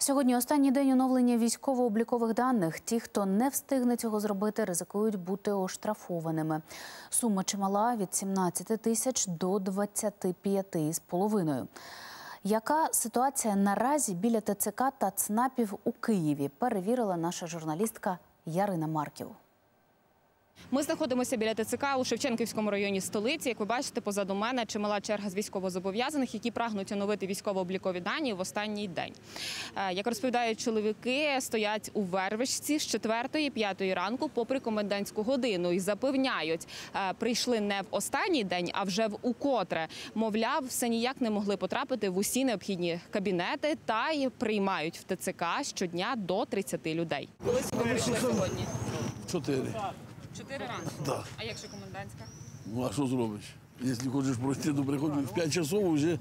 Сьогодні останній день оновлення військово-облікових даних. Ті, хто не встигне цього зробити, ризикують бути оштрафованими. Сума чимала – від 17 тисяч до 25,5. Яка ситуація наразі біля ТЦК та ЦНАПів у Києві, перевірила наша журналістка Ярина Марків. Ми знаходимося біля ТЦК у Шевченківському районі столиці. Як ви бачите, позаду мене чимала черга з військовозобов'язаних, які прагнуть оновити військово-облікові дані в останній день. Як розповідають чоловіки, стоять у Вервичці з 4-ї, 5-ї ранку попри комендантську годину і запевняють, прийшли не в останній день, а вже в укотре. Мовляв, все ніяк не могли потрапити в усі необхідні кабінети та й приймають в ТЦК щодня до 30 людей. Коли ви прийшли сьогодні? 4. 4 ранку? Да. А як же комендантська? Ну, а що зробиш? Якщо хочеш пройти, то приходиш в 5 часов, вже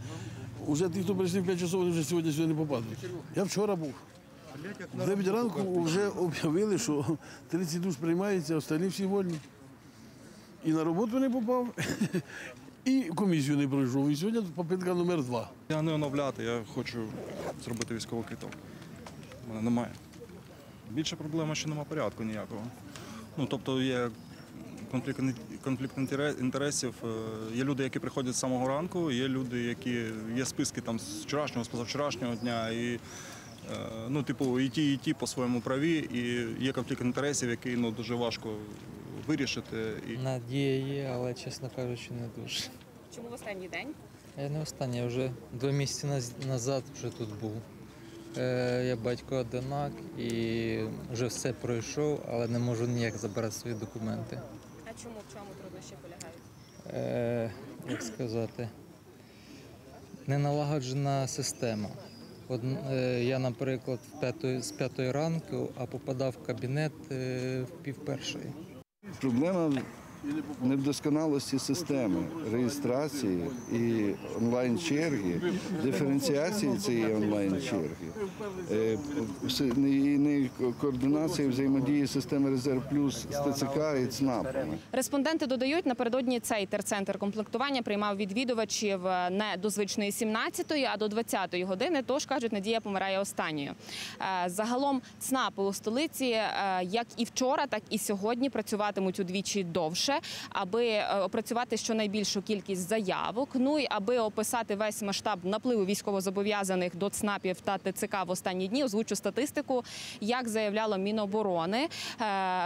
ті, хто прийшли в 5 часов, вже сьогодні сюди не попадуть. Я вчора був. В 9 ранку вже об'явили, що 30 душ приймається, остальні всі вольні. І на роботу не попав, і комісію не пройшов. І сьогодні попитка номер 2. Я не оновляти, я хочу зробити військовий квиток. У мене немає. Більша проблема, що немає порядку ніякого. Ну, тобто є конфлікт інтересів, є люди, які приходять з самого ранку, є люди, які є списки там з вчорашнього, з позавчорашнього дня, і ну, типу, і ті по своєму праві, і є конфлікт інтересів, який, ну, дуже важко вирішити. Надія є, але, чесно кажучи, не дуже. Чому в останній день? Я не останній, я вже 2 місяці назад вже тут був. Я батько одинак і вже все пройшов, але не можу ніяк забрати свої документи. А чому, в чому труднощі полягають? Як сказати, неналагоджена система. Я, наприклад, з 5 ранку, а попадав в кабінет в 1:30. Проблема невдосконалості системи, реєстрації і онлайн-черги, диференціації цієї онлайн-черги, і координації взаємодії системи «Резерв Плюс» з ТЦК і ЦНАПами. Респонденти додають, напередодні цей терцентр комплектування приймав відвідувачів не до звичної 17-ї, а до 20-ї години, тож, кажуть, надія помирає останньою. Загалом ЦНАПи у столиці, як і вчора, так і сьогодні, працюватимуть удвічі довше, аби опрацювати щонайбільшу кількість заявок, ну і аби описати весь масштаб напливу військовозобов'язаних до ЦНАПів та ТЦК в останні дні, озвучу статистику, як заявляло Міноборони.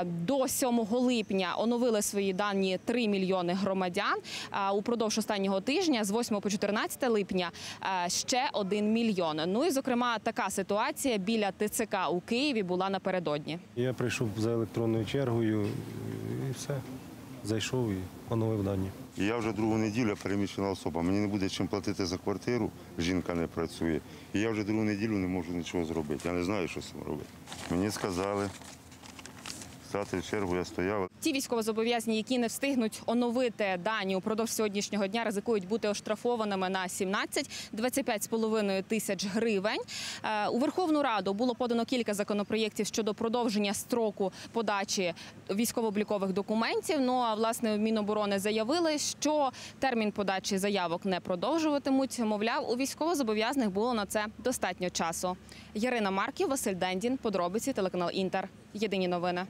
До 7 липня оновили свої дані 3 мільйони громадян, а упродовж останнього тижня, з 8 по 14 липня, ще 1 мільйон. Ну і, зокрема, така ситуація біля ТЦК у Києві була напередодні. Я прийшов за електронною чергою і все. Зайшов і оновив дані. Я вже 2 неділю переміщена особа. Мені не буде чим платити за квартиру, жінка не працює. І я вже 2 неділю не можу нічого зробити. Я не знаю, що з цим робити. Мені сказали, стати в чергу, я стояв. Ті військовозобов'язані, які не встигнуть оновити дані упродовж сьогоднішнього дня, ризикують бути оштрафованими на 17-25,5 тисяч гривень. У Верховну Раду було подано кілька законопроєктів щодо продовження строку подачі військово-облікових документів. Ну, а, власне, Міноборони заявили, що термін подачі заявок не продовжуватимуть. Мовляв, у військовозобов'язаних було на це достатньо часу. Ярина Марків, Василь Дендін. Подробиці, телеканал «Інтер». Єдині новини.